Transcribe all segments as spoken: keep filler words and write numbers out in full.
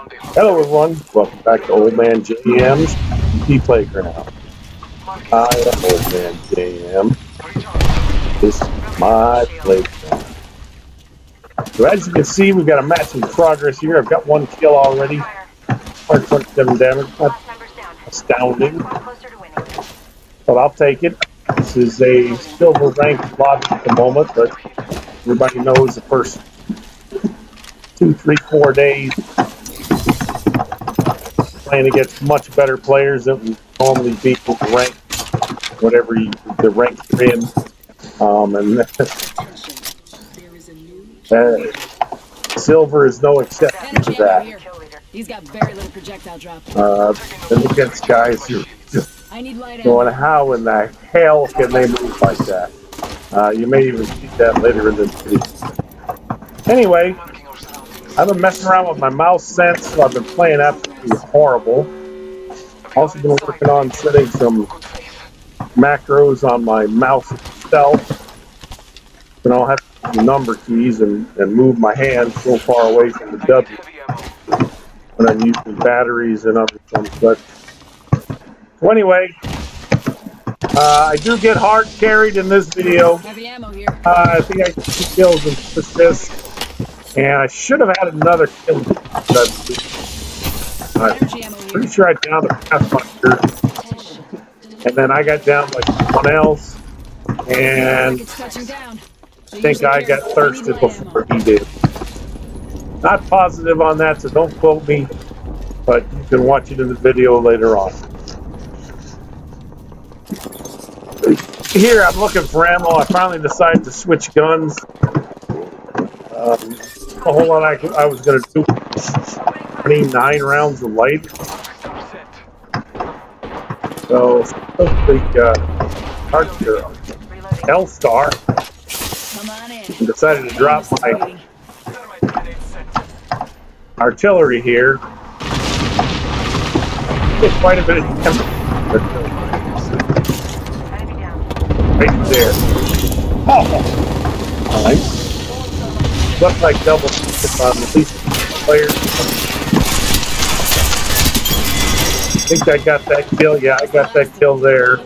Hello everyone, welcome back to Old Man J M's P C Playground. I am Old Man J M. This is my playground. So as you can see, we've got a match in progress here. I've got one kill already. one twenty-seven damage. That's astounding. But I'll take it. This is a silver ranked lobby at the moment, but everybody knows the first two, three, four days playing against much better players that would normally be ranked, whatever you, the rank you're in. Um, and uh, silver is no exception to that. He's got very little projectile drop. Uh, and against guys who just going, how in the hell can they move like that? Uh, you may even see that later in this video. Anyway, I've been messing around with my mouse sense, so I've been playing absolutely horrible. Also been working on setting some macros on my mouse itself. And I'll have to use the number keys and, and move my hand so far away from the W when I'm using batteries and other things. So anyway, uh, I do get hard carried in this video. Uh, I think I get two kills and two assists, and I should have had another kill. I'm pretty sure I downed the Pathfinder, and then I got down like someone else, and I think I got thirsted before he did. Not positive on that, so don't quote me, but you can watch it in the video later on. Here, I'm looking for ammo. I finally decided to switch guns. Um, a whole lot I, I was going to do. twenty-nine rounds of light. So, I think, uh, L-Star decided to drop my artillery here. Did quite a bit of damage. Right there. Oh! Nice. Looks like double on the least players. I think I got that kill. Yeah, I got that kill there.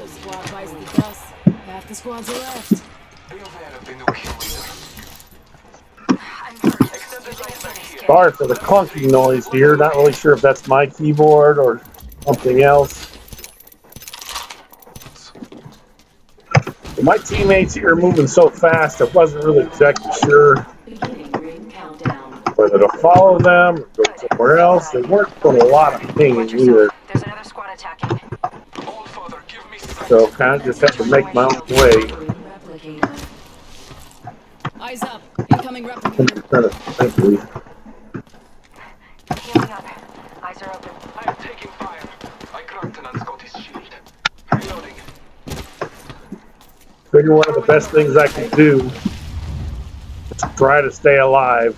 Sorry for the clunky noise here. Not really sure if that's my keyboard or something else. My teammates here are moving so fast, I wasn't really exactly sure whether to follow them or go somewhere else. They weren't doing a lot of pinging either. So kind of just have to make my own way. Eyes up, incoming replicator. Healing up. Eyes are open. I am taking fire. I cracked an unscottish shield. Reloading. Figure one of the best things I can do is try to stay alive.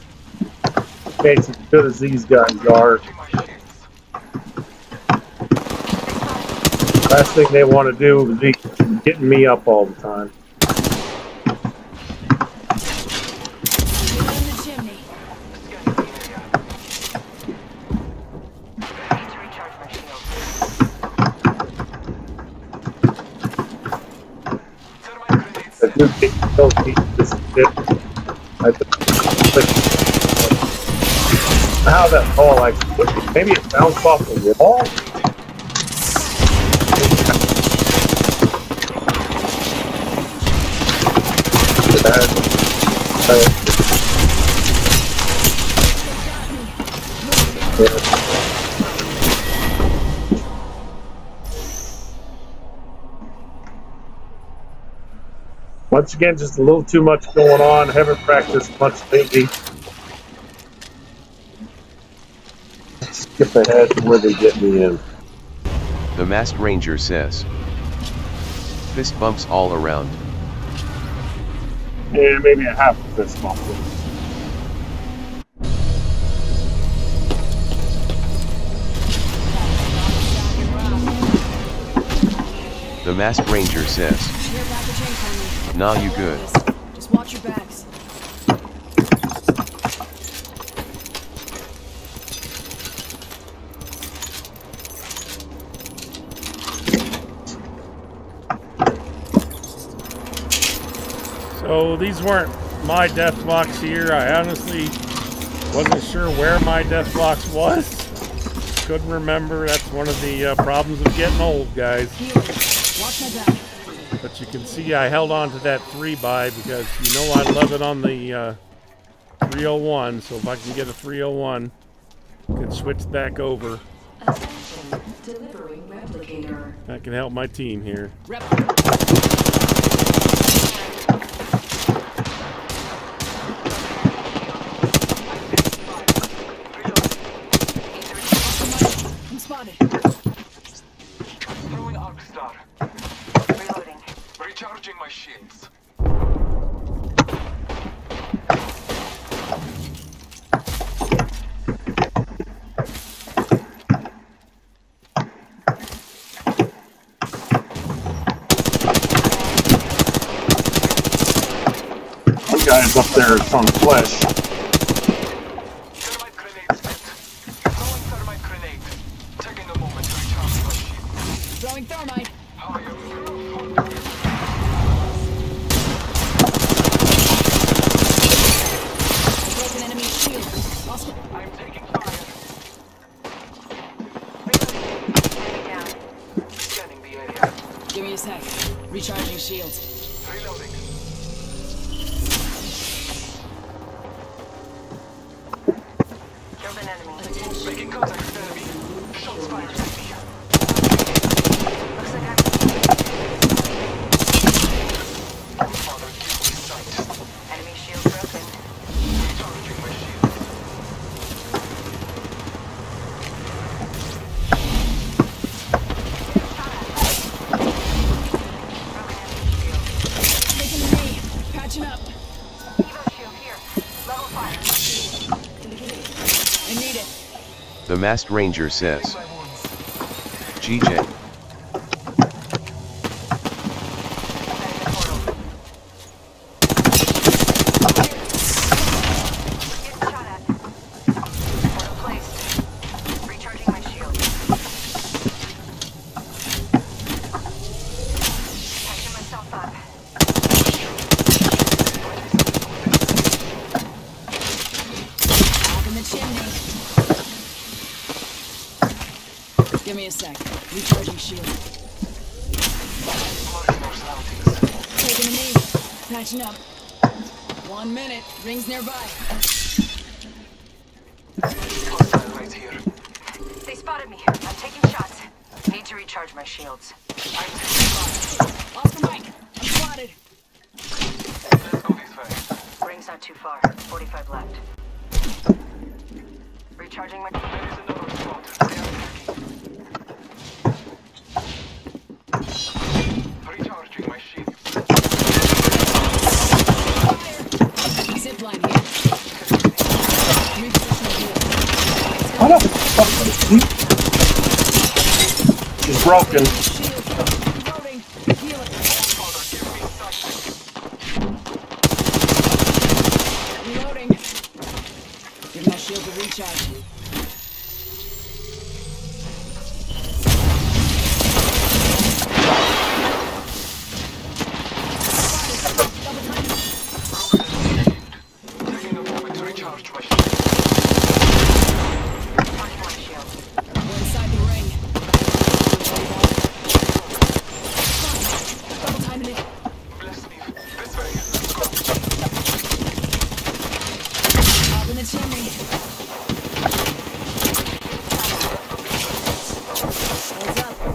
Okay, it's as good as these guys are. Last thing they want to do is be getting me up all the time. I do get so deep this dip. I how that ball like maybe it bounced off the wall. Yeah. Once again, just a little too much going on. Haven't practiced much lately. Skip ahead to where they get me in. The Masked Ranger says. Fist bumps all around. Yeah, maybe a half a fist bump. The Masked Ranger says. Nah, you good. Just watch your backs. So these weren't my death box here. I honestly wasn't sure where my death box was. Couldn't remember. That's one of the uh, problems of getting old, guys. But you can see I held on to that three by because you know I love it on the uh, three oh one. So if I can get a three oh one, I can switch back over. That can help my team here. Guys up there, it's on flesh. Thermite grenade spent. Throwing thermite grenade. Taking a moment to recharge my shield. Throwing thermite. How are you? Broken enemy shield. Lost it. I'm taking fire. Reloading. Scanning the area. Give me a sec. Recharging shields. Reloading. Making contact with enemy. Shots fired. Looks like I'm... Father, give me sight. Enemy shield broken. Recharging my shield. Taking the knee. Patching up. Evo shield here. Level five. I need it. The Masked Ranger says, G J. Give me a sec. Recharging shield. Taking a knee. Patching up. One minute. Rings nearby. Right here. They spotted me. I'm taking shots. Need to recharge my shields. I'm Oscar Mike. I'm spotted. Let's go this way. Rings not too far. forty-five left. Recharging my. There is another spot. They are she's broken. Reloading. Give my shield a recharge.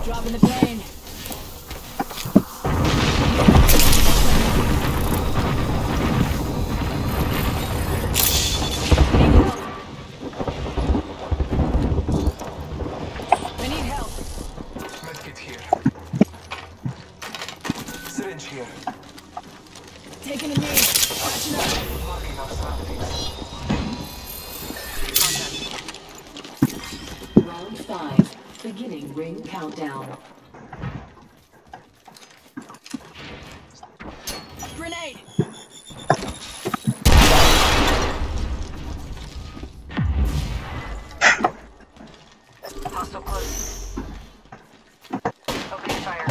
Dropping the plane. I need help. Let's get here. Syringe here. Taking a knee. Watching up. Marking our surroundings. Round five. Beginning ring countdown. Grenade! Hostile close. Opening fire.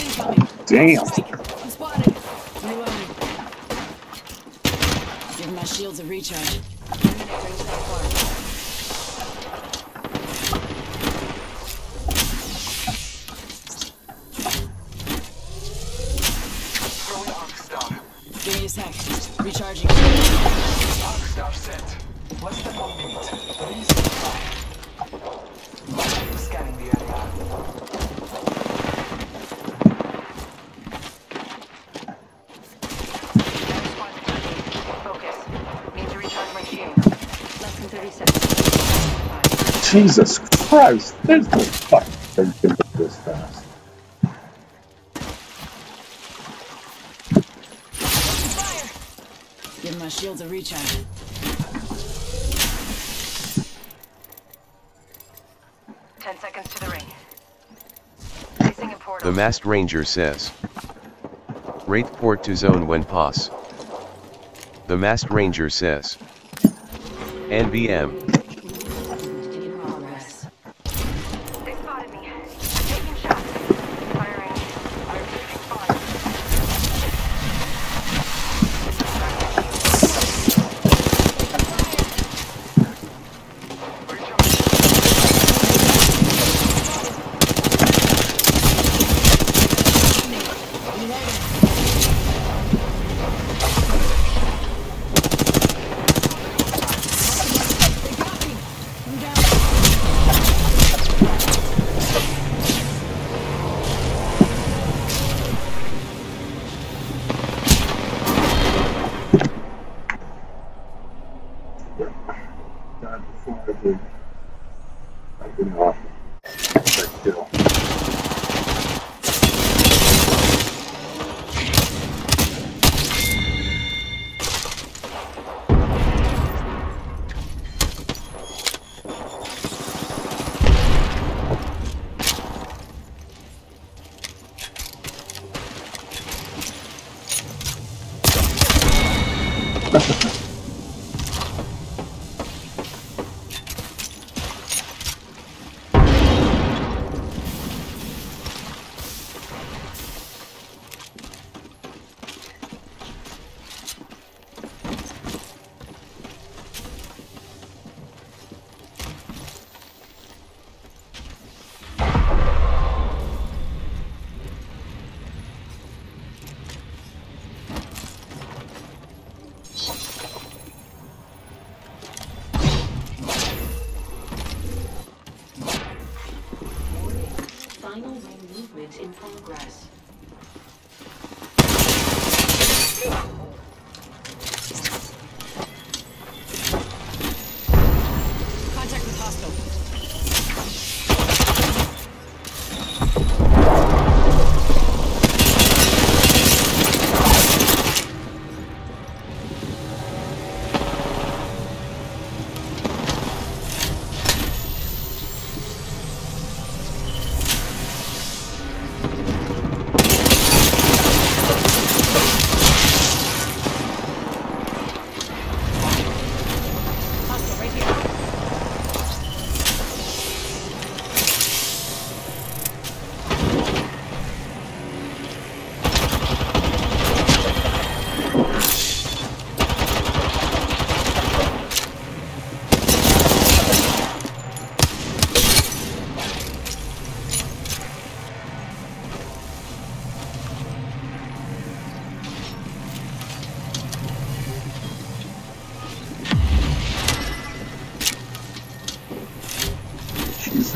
Incoming. Damn. I'm spotted. Reloading. Give my shields a recharge. Give me a sec. Recharging. Arc star set. What's the coordinate? Please supply. I'm scanning the area. Focus. Need to recharge my shield. Less than thirty seconds. Jesus Christ! There's no fucking thing to do this fast. Give my shields a recharge. Ten seconds to the ring. Placing in portal. The Masked Ranger says. Wraith port to zone when pass. The Masked Ranger says. N B M. In progress. They spotted me. I'm taking shots. Firing. I'm taking fire. In progress. Contact with hostile.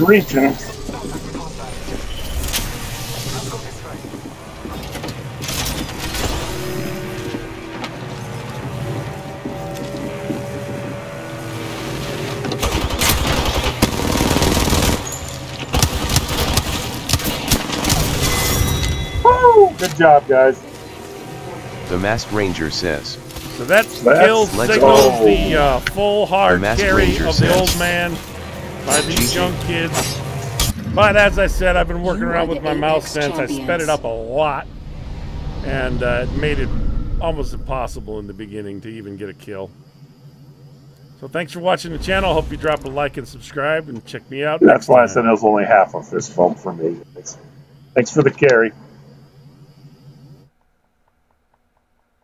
Reaching. Woo! Good job, guys. The Masked Ranger says. So that skill signals oh. the uh, full hard carry Ranger of says. the old man. By these young kids. But as I said, I've been working around with my mouse since. I sped it up a lot, and uh, it made it almost impossible in the beginning to even get a kill. So thanks for watching the channel. Hope you drop a like and subscribe, and check me out. That's why I said it was only half of this film for me. Thanks for the carry.